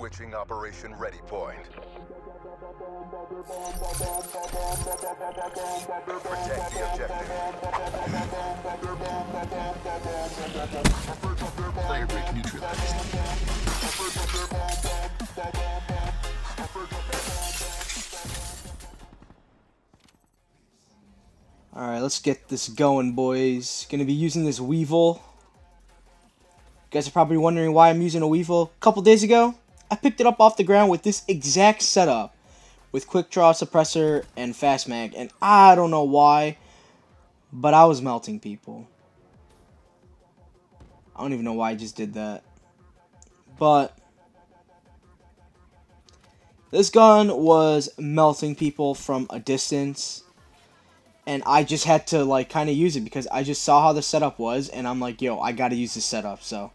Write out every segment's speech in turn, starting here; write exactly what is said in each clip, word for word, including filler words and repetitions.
switching Operation Ready Point. Protect the objective. Fire break neutralized. Alright, let's get this going, boys. Gonna be using this weevil. You guys are probably wondering why I'm using a weevil. A couple days ago, I picked it up off the ground with this exact setup, with quick draw, suppressor, and fast mag, and I don't know why, but I was melting people. I don't even know why I just did that, but this gun was melting people from a distance, and I just had to like kind of use it because I just saw how the setup was, and I'm like, yo, I gotta use this setup, so.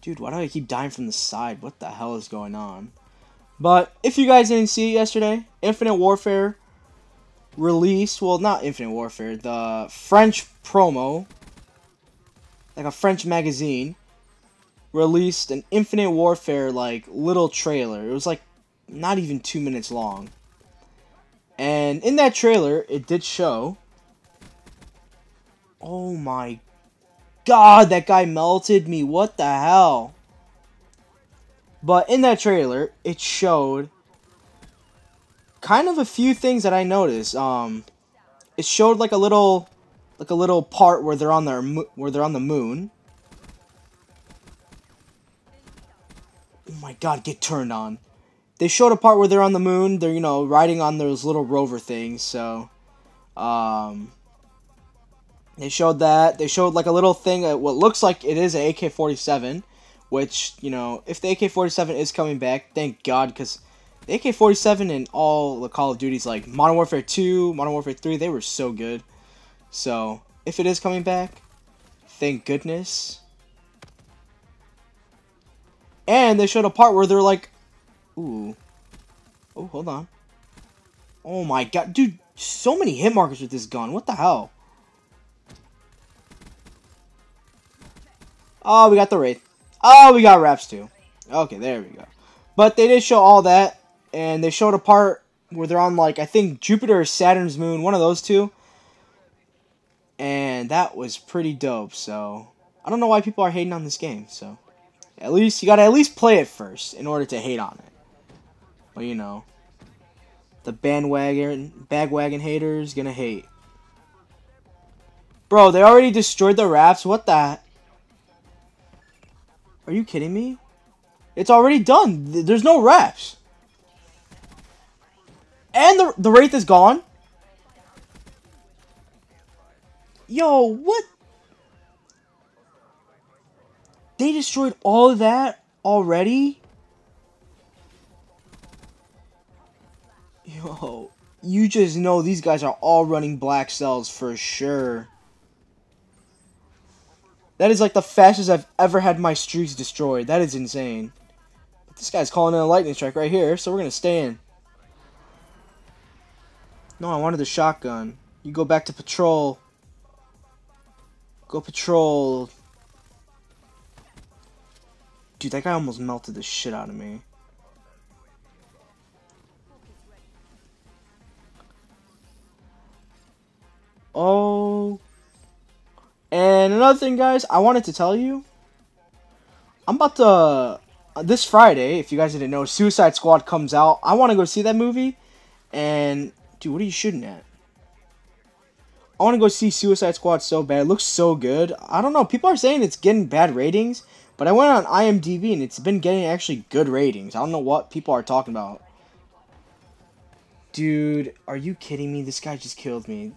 Dude, why do I keep dying from the side? What the hell is going on? But if you guys didn't see it yesterday, Infinite Warfare released. Well, not Infinite Warfare. The French promo, like a French magazine, released an Infinite Warfare like little trailer. It was like not even two minutes long. And in that trailer, it did show. Oh my god. God, that guy melted me. What the hell? But in that trailer, it showed kind of a few things that I noticed. Um, it showed like a little, like a little part where they're on their where they're on the moon. Oh my God, get turned on! They showed a part where they're on the moon. They're, you know, riding on those little rover things. So, um. They showed that. They showed like a little thing that what looks like it is an A K forty-seven, which, you know, if the A K forty-seven is coming back, thank God, because the A K forty-seven and all the Call of Duties like Modern Warfare two, Modern Warfare three, they were so good. So if it is coming back, thank goodness. And they showed a part where they're like, ooh, oh hold on, oh my God, dude, so many hit markers with this gun. What the hell? Oh, we got the Wraith. Oh, we got Raps too. Okay, there we go. But they did show all that, and they showed a part where they're on, like, I think Jupiter or Saturn's moon, one of those two. And that was pretty dope, so I don't know why people are hating on this game, so. At least, you gotta at least play it first in order to hate on it. Well, you know, the bandwagon, bagwagon haters gonna hate. Bro, they already destroyed the Raps, what the... Are you kidding me? It's already done. There's no Raps. And the, the Wraith is gone. Yo, what? They destroyed all of that already? Yo, you just know these guys are all running black cells for sure. That is like the fastest I've ever had my streaks destroyed. That is insane. But this guy's calling in a lightning strike right here, so we're going to stay in. No, I wanted the shotgun. You go back to patrol. Go patrol. Dude, that guy almost melted the shit out of me. Oh... And another thing, guys, I wanted to tell you, I'm about to, uh, this Friday, if you guys didn't know, Suicide Squad comes out. I want to go see that movie, and, dude, what are you shooting at? I want to go see Suicide Squad so bad. It looks so good. I don't know. People are saying it's getting bad ratings, but I went on I M D B, and it's been getting actually good ratings. I don't know what people are talking about. Dude, are you kidding me? This guy just killed me.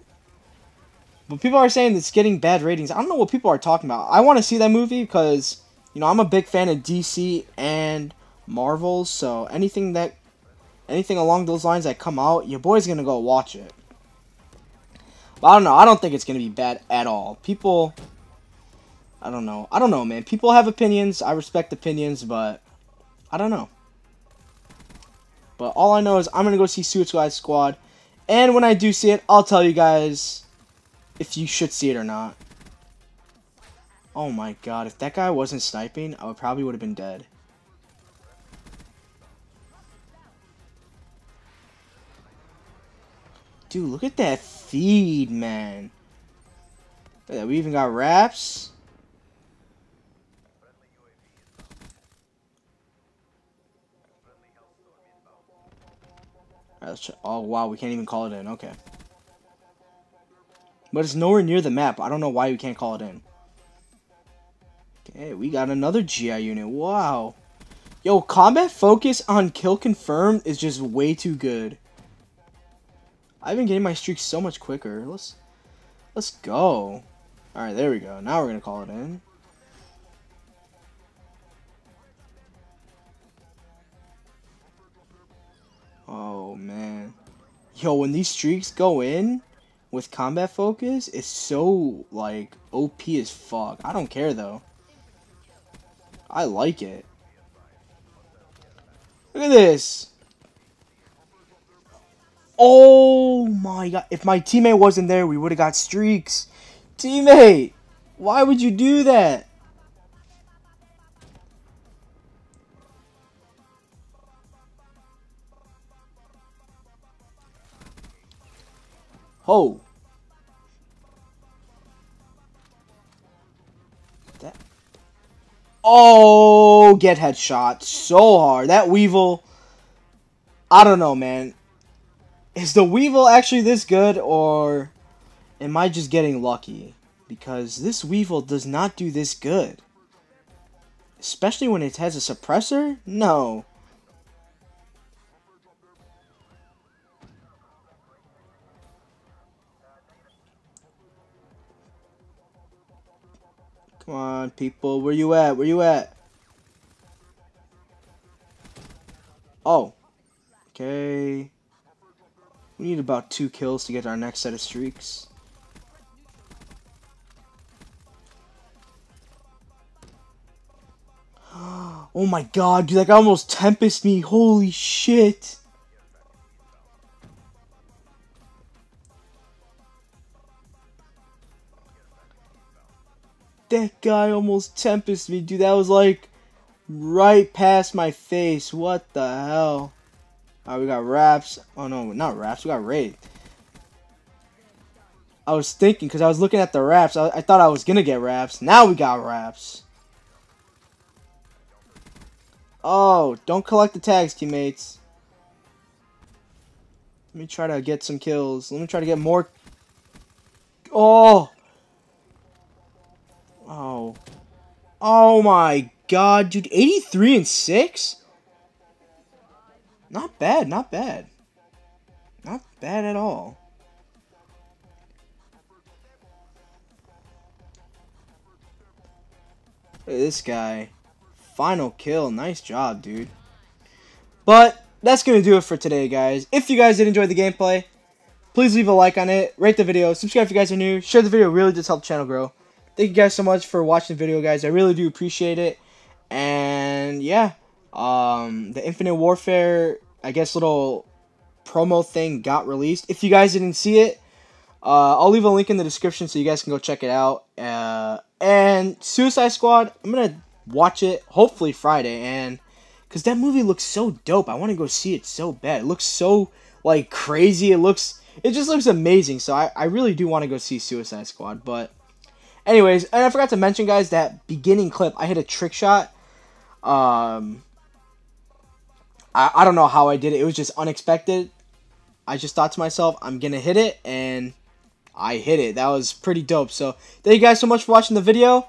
But people are saying it's getting bad ratings. I don't know what people are talking about. I want to see that movie because, you know, I'm a big fan of D C and Marvel. So anything that, anything along those lines that come out, your boy's going to go watch it. But I don't know. I don't think it's going to be bad at all. People, I don't know. I don't know, man. People have opinions. I respect opinions, but I don't know. But all I know is I'm going to go see Suicide Squad. And when I do see it, I'll tell you guys... if you should see it or not. Oh my god, if that guy wasn't sniping, I would probably would have been dead. Dude, look at that feed, man. We even got wraps. Alright, let's check. Oh wow, we can't even call it in. Okay. But it's nowhere near the map. I don't know why we can't call it in. Okay, we got another G I unit. Wow. Yo, combat focus on kill confirmed is just way too good. I've been getting my streak so much quicker. Let's let's go. Alright, there we go. Now we're gonna call it in. Oh man. Yo, when these streaks go in with combat focus, it's so like O P as fuck. I don't care though. I like it. Look at this. Oh my god, if my teammate wasn't there, we would have got streaks. Teammate, why would you do that? Ho. That. Oh, get headshot so hard. That Weevil, I don't know, man. Is the Weevil actually this good, or am I just getting lucky? Because this Weevil does not do this good. Especially when it has a suppressor? No. Come on, people. Where you at? Where you at? Oh. Okay. We need about two kills to get our next set of streaks. Oh my god, dude, that guy almost tempest me. Holy shit. That guy almost tempest me, dude. That was like right past my face. What the hell? Alright, we got wraps. Oh no, not wraps. We got raid. I was thinking, because I was looking at the wraps. I, I thought I was going to get wraps. Now we got wraps. Oh, don't collect the tags, teammates. Let me try to get some kills. Let me try to get more. Oh. Oh. Oh my god, dude. eighty-three and six? Not bad, not bad. Not bad at all. Look at this guy. Final kill. Nice job, dude. But that's going to do it for today, guys. If you guys did enjoy the gameplay, please leave a like on it. Rate the video. Subscribe if you guys are new. Share the video. It really does help the channel grow. Thank you guys so much for watching the video, guys. I really do appreciate it. And yeah. Um, the Infinite Warfare, I guess, little promo thing got released. If you guys didn't see it, uh, I'll leave a link in the description so you guys can go check it out. Uh, and Suicide Squad, I'm gonna watch it hopefully Friday, and because that movie looks so dope, I want to go see it so bad. It looks so like crazy. It looks, it just looks amazing. So I, I really do want to go see Suicide Squad. But anyways, and I forgot to mention, guys, that beginning clip, I hit a trick shot. Um. I don't know how I did it. It was just unexpected. I just thought to myself, I'm going to hit it, and I hit it. That was pretty dope. So, thank you guys so much for watching the video.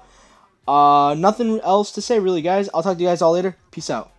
Uh, nothing else to say, really, guys. I'll talk to you guys all later. Peace out.